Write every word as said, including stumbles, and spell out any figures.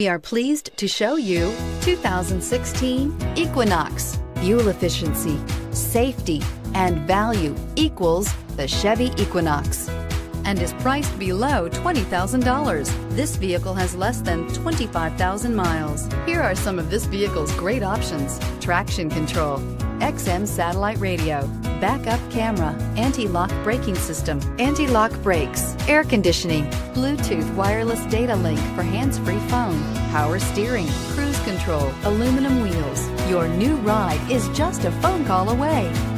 We are pleased to show you two thousand sixteen Equinox. Fuel efficiency, safety, and value equals the Chevy Equinox and is priced below twenty thousand dollars. This vehicle has less than twenty-five thousand miles. Here are some of this vehicle's great options: traction control, X M satellite radio, backup camera, anti-lock braking system, anti-lock brakes, air conditioning, Bluetooth wireless data link for hands-free phone, power steering, cruise control, aluminum wheels. Your new ride is just a phone call away.